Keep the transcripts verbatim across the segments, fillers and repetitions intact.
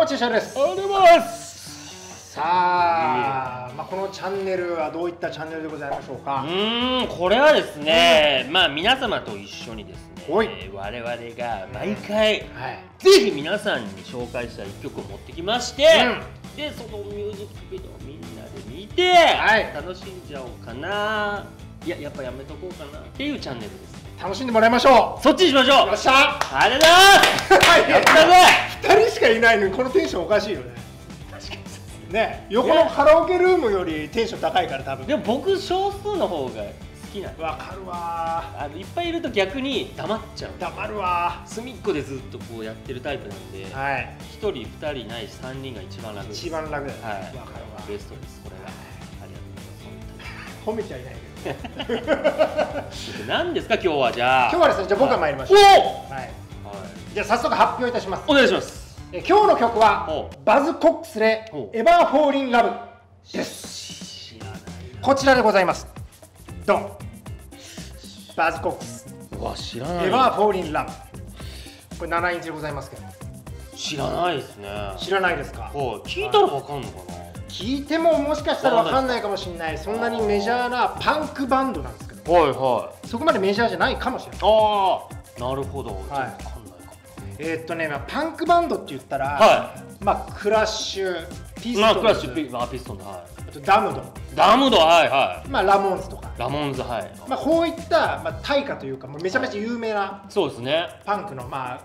もちしゃです。あります。さあ、まあこのチャンネルはどういったチャンネルでございましょうか。うーん、これはですね、まあ皆様と一緒にですね、我々が毎回ぜひ皆さんに紹介した一曲を持ってきまして、でそのミュージックビデオをみんなで見て楽しんじゃおうかな。いや、やっぱやめとこうかなっていうチャンネルです。楽しんでもらいましょう。そっちにしましょう。よっしゃ。ありがとうございます。やったぜ。二人しかいないのにこのテンションおかしいよね。確かにね。横のカラオケルームよりテンション高いから多分。でも僕少数の方が好きなんで。わかるわー。あのいっぱいいると逆に黙っちゃう。黙るわー。隅っこでずっとこうやってるタイプなんで。はい。一人二人ないし三人が一番楽です。一番楽だよね。はい。わかるわ。ベストですこれは。ありがとうございます。褒めちゃいないけど。何ですか今日は。じゃあ今日はですね、じゃあ僕が参りましょう。じゃあ早速発表いたします。お願いします。今日の曲はバズ・コックスで「エバー・フォーリン・ラブ」です。こちらでございます。ドン。バズ・コックス「エバー・フォーリン・ラブ」、これななインチでございますけど。知らないですね。知らないですか。聞いたら分かんのかな。聞いてももしかしたら分かんないかもしれない。そんなにメジャーなパンクバンドなんですけど、はいはい、そこまでメジャーじゃないかもしれない。ああ、なるほど。はい、分かんないかも。えーっとね、まあ、パンクバンドって言ったら、はい、まあクラッシュ、ピストンズ、まあクラッシュピ、まあ、ピストンズ、はい、あとダムド、ダムド、はいはい、まあラモンズとか、ラモンズ、はい、まあこういった、まあ、大家というか、まあ、めちゃめちゃ有名な、そうですね、パンクのまあ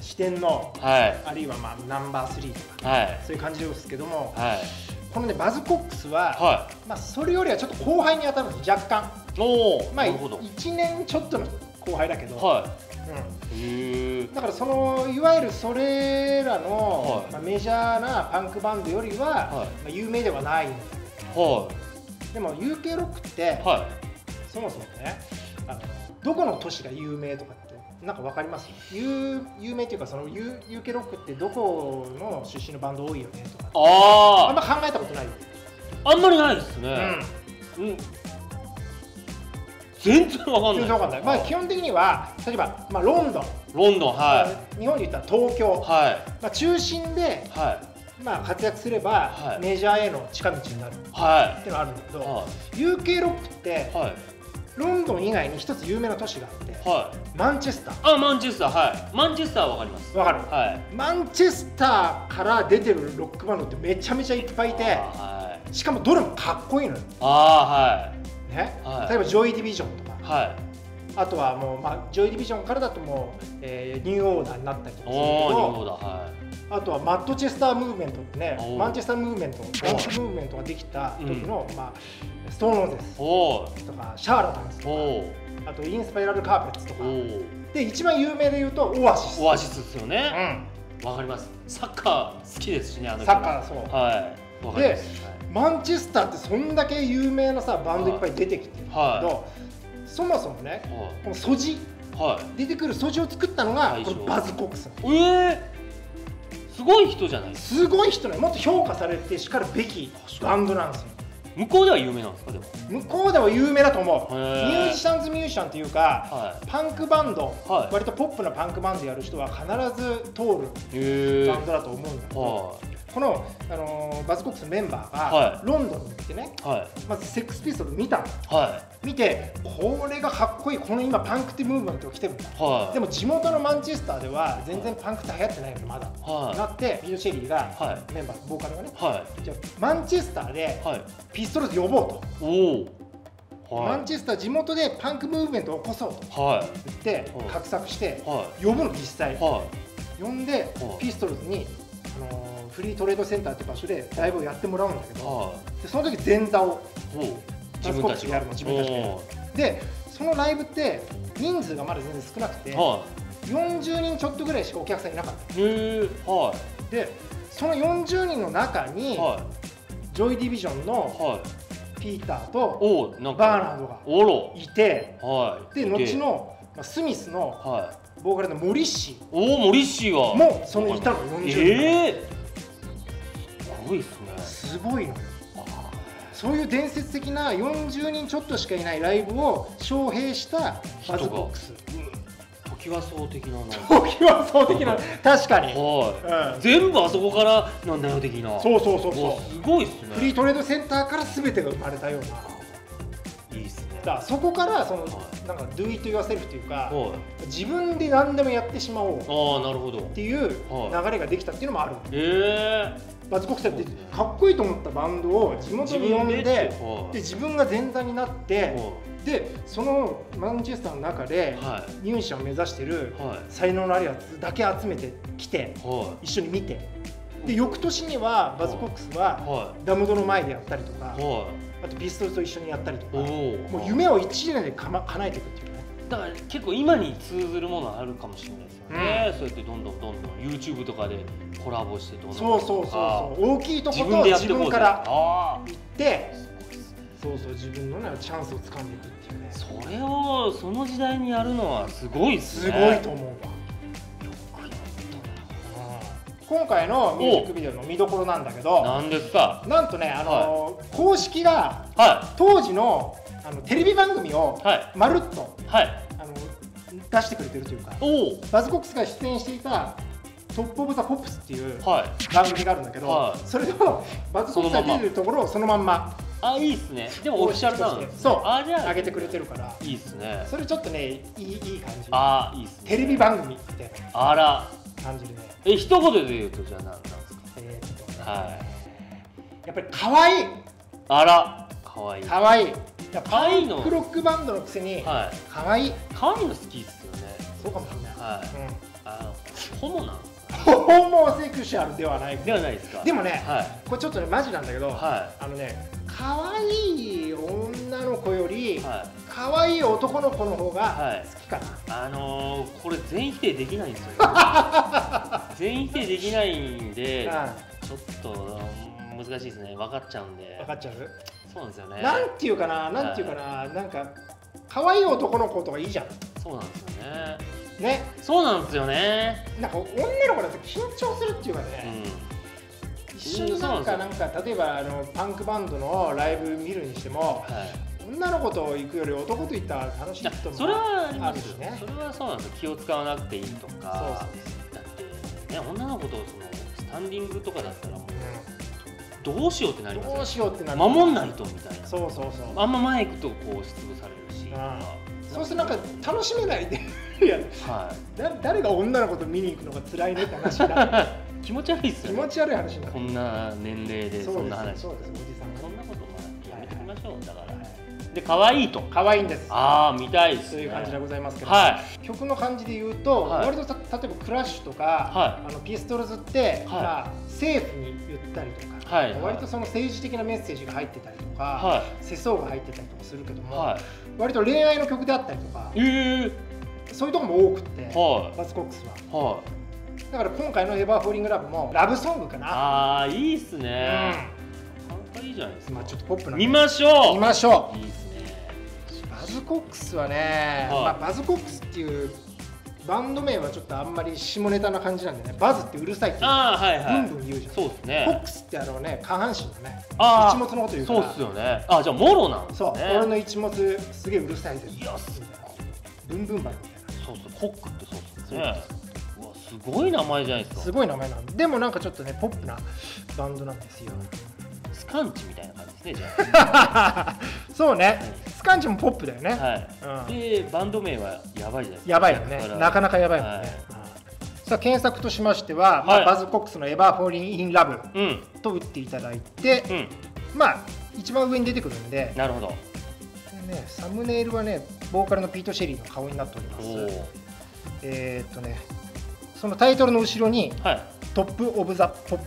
視点の、あるいはまあナンバースリーとか、はい、そういう感じですけども、はい、このね、バズ・コックスは、はい、まあ、それよりはちょっと後輩に当たるんです、若干。おまあいちねんちょっとの後輩だけど、だからそのいわゆるそれらの、はい、まあ、メジャーなパンクバンドよりは、はい、まあ有名ではないんだけど、はい、でも ユーケー ロックって、はい、そもそもね、あのどこの都市が有名とかってなんかわかります？有名っていうか、その ユーケー ロックってどこの出身のバンド多いよねとか、ああんま考えたことない。あんまりないですね。うん、うん、全然わかんない。全然わかんない。まあ基本的には例えば、まあ、ロンドン、ロンドン、はい、日本で言ったら東京、はい、まあ中心で、はい、まあ活躍すればメジャーへの近道になる、はい、っていうのがあるんだけど、はい、ユーケー ロックって、はい、ロンドン以外に一つ有名な都市があって、はい、マンチェスター。あ、マンチェスター、はい。マンチェスターわかります。わかる。はい。マンチェスターから出てるロックバンドってめちゃめちゃいっぱいいて、はい、しかもどれもかっこいいのよ。ああ、はい。ね、はい、例えばジョイディビジョンとか、はい、あとはもうまあジョイディビジョンからだともう、えー、ニューオーダーになったりとかするけど、ニューオーダー、はい。あとはマッドチェスタームーブメントってね、マンチェスタームーブメント、ダンスムーブメントができた時の、まあストーンズですとか、シャーラタンズとか、あとインスパイラルカーペッツとか、で一番有名で言うとオアシス。オアシスですよね。わかります。サッカー好きですしね。サッカー、そう。はい。でマンチェスターってそんだけ有名なさバンドいっぱい出てきてるけど、そもそもね、この素地出てくる素地を作ったのがこのバズ・コックス。ええ。すごい人じゃないですか。すごい人ね。もっと評価されてしかるべきバンドなんですよ。向こうでは有名なんですか。でも向こうでは有名だと思う。ミュージシャンズミュージシャンというか、パンクバンド、割とポップなパンクバンドやる人は必ず通るバンドだと思うんだけど、このあのバズ・コックスのメンバーがロンドンに行ってね、まずセックスピストル見たの。見てこれがかっこいい、この今パンクってムーブメントが来てるんだ。でも地元のマンチェスターでは全然パンクって流行ってないよねまだ。なってピート・シェリーがメンバーボーカルがね、じゃあマンチェスターでピストルズ呼ぼうと、マンチェスター地元でパンクムーブメントを起こそうと言って画策して呼ぶの実際。呼んでピストルズにあのフリートレードセンターって場所でライブをやってもらうんだけど、その時前座をバズ・コックスやるの自分たちで。そのライブって人数がまだ全然少なくてよんじゅうにんちょっとぐらいしかお客さんいなかった。でそのよんじゅうにんの中にジョイ・ディビジョンのピーターとバーナードがいて、で後のスミスのボーカルのモリッシーもそのいたのよんじゅうにん。すごいですね。すごいのよ。そういう伝説的なよんじゅうにんちょっとしかいないライブを招聘したバズ・コックス。とキワ荘的なの。トキワ荘的な、確かに。はい。全部あそこからなんだよ的な。そうそうそうそう。すごいっすね。フリートレードセンターからすべてが生まれたような。いいっすね。だからそこからそのなんか do it yourself というか、自分で何でもやってしまおう。ああ、なるほど。っていう流れができたっていうのもある。ええ。バズ国際ってかっこいいと思ったバンドを地元に呼んで、で自分が前座になって、でそのマンチェスターの中でミュージシャンを目指してる才能のあるやつだけ集めてきて、一緒に見て、で翌年にはバズコックスはダムドの前でやったりとか、あとピストルと一緒にやったりとか、もう夢をいちねんでかな叶えていくっていう。だから結構今に通ずるものはあるかもしれないですよね、うん、そうやってどんどんどんどん ユーチューブ とかでコラボしてどんどんそうそうそうそう大きいところを自分から行ってそうそう自分のねチャンスをつかんでいくっていうね、それをその時代にやるのはすごいっすね。すごいと思うわ。よくやったな。今回のミュージックビデオの見どころなんだけど、なんですか、なんとね、あのーはい、公式が当時のあのテレビ番組をまるっと出してくれてるというか、バズコックスが出演していた「トップ・オブ・ザ・ポップス」っていう番組があるんだけど、はい、それをバズコックスが出てるところをそのまんま、あ、いいっすね。でもオフィシャルなんですね。そう、上げてくれてるからいいっすね。それちょっとね、いい、いい感じ。ああ、いいっすね。テレビ番組ってあら感じるね。え、一言で言うとじゃあ何なんですか。えっと、はい、やっぱり可愛い。あら、可愛い。可愛い。パンクロックバンドのくせにかわいい、かわいいの好きっすよね。そうかもしれない。ホモなんですか。ホモセクシュアルではないではないですか。でもね、これちょっとねマジなんだけど、あのね、かわいい女の子よりかわいい男の子の方が好きかな。あのこれ全否定できないんですよ。全否定できないんでちょっと難しいですね。分かっちゃうんで。分かっちゃう。そうなんですよね。なんていうかな、なんていうかな、なんか可愛い男の子とかいいじゃん。そうなんですよね。ね。そうなんですよね。なんか女の子だと緊張するっていうかね。一緒になんかなんか例えばあのパンクバンドのライブ見るにしても、女の子と行くより男と行ったら楽しいと思う。それはありますよね。それはそうなんですよ。気を使わなくていいとか。だってね、女の子とそのスタンディングとかだったらもう。どうしようってなりますよね。守んないとみたいな。そうそうそう。あんま前行くとこう押しつぶされるし。そうするとなんか楽しめないで。いや、誰が女の子と見に行くのが辛いねって話だ。気持ち悪いっすよね。気持ち悪い話だ。こんな年齢でそんな話。そうです。おじさん。そんなことはやめていきましょう。だから。で可愛いと。可愛いんです。ああ、見たいです。という感じでございますけど。はい。曲の感じで言うと、割と例えばクラッシュとか、あのピストルズって、まあ政府に言ったりとか。割とその政治的なメッセージが入ってたりとか世相が入ってたりとかするけども、割と恋愛の曲であったりとかそういうとこも多くて、バズコックスはだから今回の「エバーフォーリングラブ」もラブソングかな。あー、いいっすね。かっこいいじゃないですか。ちょっとポップな。見ましょう見ましょう。いいっすね。バズコックスはね、バズコックスっていうバンド名はちょっとあんまり下ネタな感じなんでね、バズってうるさいってどんどん言うじゃん。そうですね。コックスってあのね、下半身のね、一物のこと言うから。そうっすよね。あ、じゃあモロなんですね。そう、俺の一物すげえうるさいです。いや、すごいブンブンバイみたいな。そうそう、コックってそうっすよね。うわ、すごい名前じゃないですか。すごい名前なんで、もなんかちょっとね、ポップなバンドなんですよ。スカンチみたいな感じですね、じゃあ。そうね、スカンチもポップだよね。で、バンド名はやばいじゃないですか。やばいよね。なかなかやばいもんね。さあ、検索としましては、バズコックスの「エバーフォーリン・イン・ラブ」と打っていただいて、まあ一番上に出てくるんで。なるほど。サムネイルはね、ボーカルのピート・シェリーの顔になっております。えっとね、そのタイトルの後ろに「トップ・オブ・ザ・ポップ」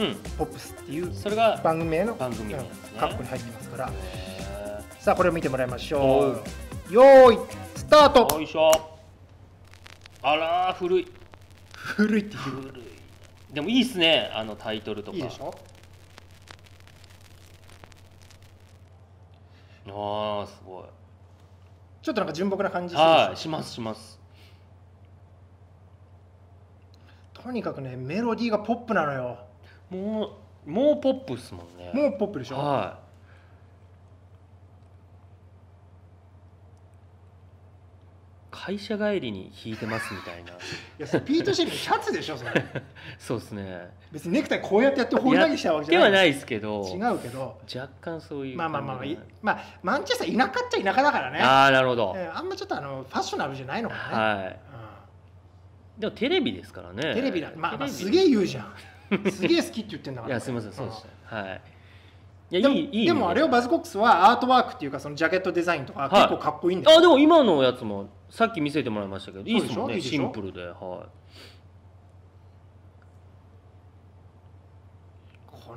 「ポップス」っていう番組名のカッコに入ってますから、さあこれを見てもらいましょう。よーいスタート。よいしょ。あらー、古い古いって古い。でもいいっすね、あのタイトルとか。いいでしょ。ああ、すごい。ちょっとなんか純朴な感じするでしょ。はい、しますします。とにかくね、メロディーがポップなのよ。もうもうポップっすもんね。もうポップでしょ。はい。歯医者帰りに弾いてますみたいな。いやそれピート・シェリーのシャツでしょそれ。そうですね。別にネクタイこうやってやって放り投げしたわけじゃないではないですけど。違うけど。若干そういう。まあまあまあまあマンチェスター田舎っちゃ田舎だからね。ああなるほど。あんまちょっとあのファッショナルじゃないのかね。はい。でもテレビですからね。テレビだ。まあすげえ言うじゃん。すげえ好きって言ってんだから。いやすみませんそうでした。はい。でもあれをバズコックスはアートワークっていうかそのジャケットデザインとか結構かっこいいんだよ、はい、あでも今のやつもさっき見せてもらいましたけどいいですもんねシンプルで、はい、こ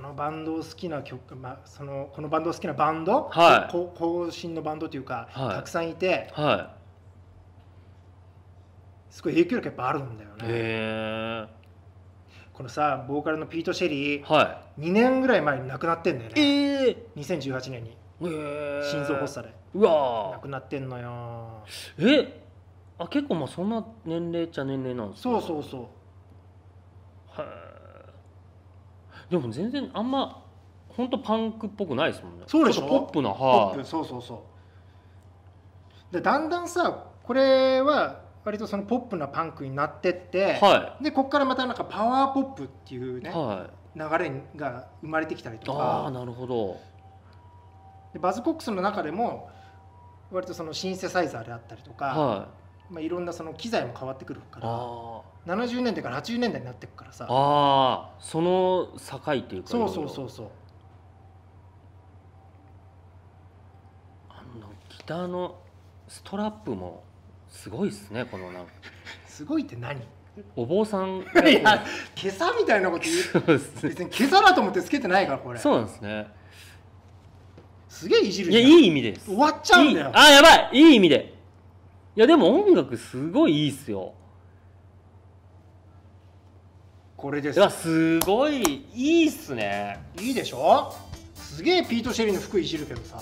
のバンドを好きな曲、まあ、そのこのバンドを好きなバンド、はい、後進のバンドというか、はい、たくさんいて、はい、すごい影響力やっぱあるんだよね。へーこのさボーカルのピート・シェリー、はい、にねんぐらい前に亡くなってんだよね、えー、にせんじゅうはちねんに、えー、心臓発作でうわ亡くなってんのよ。えあ結構まあそんな年齢っちゃ年齢なんですか。そうそうそうはいでも全然あんまほんとパンクっぽくないですもんね。そうでしょポップなはいポップそうそうそうでだんだんさこれは割とそのポップなパンクになってって、はい、でここからまたなんかパワーポップっていうね、はい、流れが生まれてきたりとか。あなるほど。でバズコックスの中でも割とそのシンセサイザーであったりとか、はいまあ、いろんなその機材も変わってくるからななじゅうねんだいからはちじゅうねんだいになってくからさあその境っていうかそうそうそうそうあのギターのストラップもすごいですねこのなんかすごいって何お坊さんがいや今朝みたいなこと言う別に今朝だと思ってつけてないからこれそうなんですねすげえいじるじゃん。いやいい意味です終わっちゃうんだよ。いいあやばいいい意味でいやでも音楽すごいいいっすよこれですいやすごいいいっすねいいでしょすげえピート・シェリーの服いじるけどさ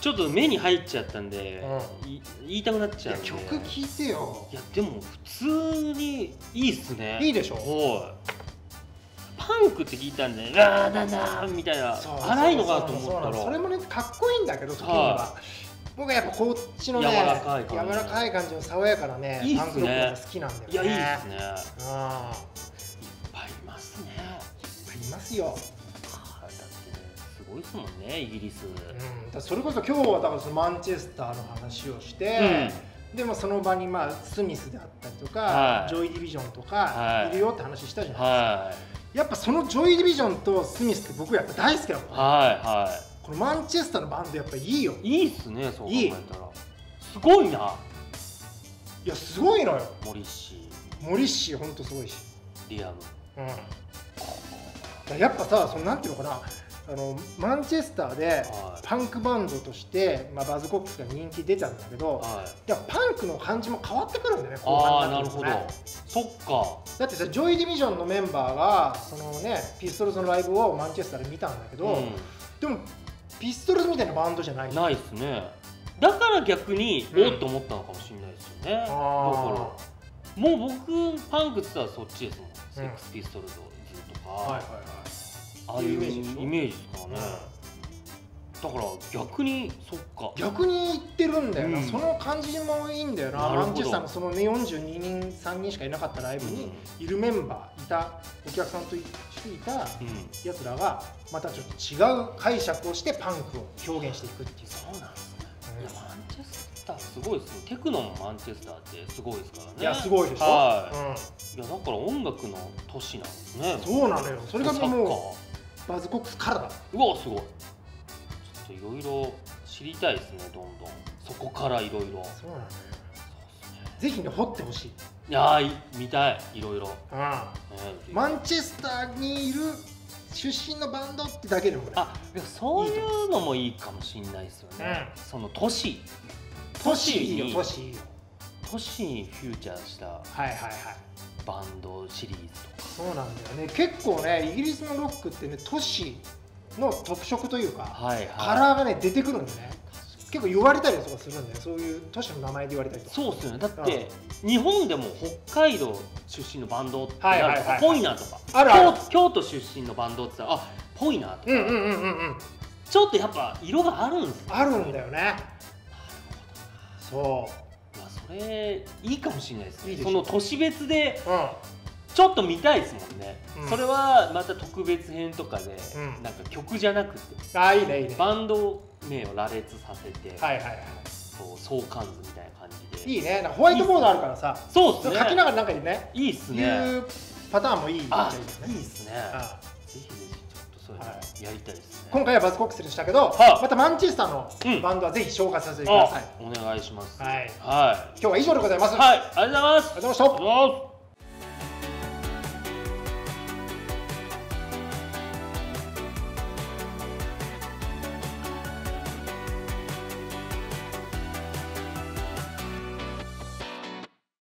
ちょっと目に入っちゃったんで、うん、い言いたくなっちゃうんで曲聴いてよ。いやでも普通にいいっすねいいでしょパンクって聞いたんで「ラーダダー」みたいな荒いのかなと思ったらそれもねかっこいいんだけど時には僕はやっぱこっちのね柔らかい感じ柔らかい感じの爽やかなねパンクロックが好きなんだよね。いやいいですねいっぱいいますねいっぱいいますよ多いですもんねイギリス、うん、だそれこそ今日はだからそのマンチェスターの話をして、うん、でもその場にまあスミスであったりとか、はい、ジョイ・ディビジョンとかいるよって話したじゃないですか、はい、やっぱそのジョイ・ディビジョンとスミスって僕やっぱ大好きだもんね、はいはい、このマンチェスターのバンドやっぱいいよいいっすねそう考えたらすごいないやすごいのよモリッシーモリッシーほんとすごいしリアム、うん、やっぱさそのなんていうのかなあのマンチェスターでパンクバンドとして、まあ、バズコックスが人気出たんだけど、はい、パンクの感じも変わってくるんだよね後半になるとね。そっかだってさジョイ・ディビジョンのメンバーがその、ね、ピストルズのライブをマンチェスターで見たんだけど、うん、でもピストルズみたいなバンドじゃないないですねだから逆に、うん、おっと思ったのかもしれないですよね。だからもう僕パンクって言ったらそっちですもん、うん、セックスピストルズとか。はいはいはいああいうイメージですからね。だから逆にそっか逆にいってるんだよな、うん、その感じもいいんだよな。マンチェスターのそのねよんじゅうににんさんにんしかいなかったライブにいるメンバーいたお客さんといたやつらがまたちょっと違う解釈をしてパンクを表現していくっていう。そうなんですね、うん、いやマンチェスターすごいですね。テクノのマンチェスターってすごいですからね。いやすごいでしょ、はい、うん、いやだから音楽の都市なんですね。そうなのよ。それがもうバズコックスからだ。うわすごい。ちょっといろいろ知りたいですね。どんどんそこからいろいろ。そうなんだよ。ぜひね掘ってほしい。いや見たいいろいろ。うん。マンチェスターにいる出身のバンドってだけでもね。あ、そういうのもいいかもしれないですよね。その都市、都市いいよ都市いいよ。都市にフューチャーした。はいはいはい。バンドシリーズとか。そうなんだよね。結構ねイギリスのロックってね都市の特色というか、はいはい、カラーがね出てくるんでね。結構言われたりとかするんだよ。そういう都市の名前で言われたりとか。そうですよね。だって日本でも北海道出身のバンドってあるとかぽいなとか、あるある京都出身のバンドってあっぽいなとか、ちょっとやっぱ色があるんですよ。あるんだよね。なるほど。そう。れいいかもしれないですね。その年別でちょっと見たいですもんね。それはまた特別編とかでなんか曲じゃなくて、ああいいねいいね、バンド名を羅列させて、はいはいはい、相関図みたいな感じでいいね。ホワイトボードあるからさ、そうですね、書きながらなんかにね、いいっすね、いうパターンもいい。あ、いいですね。ぜひぜひちょっとそれやりたいですね。今回はバズコックスでしたけど、またマンチェスターのバンドはぜひ紹介させてください。お願いします。はい、今日は以上でございます。はい、ありがとうございます。ありがとうございました。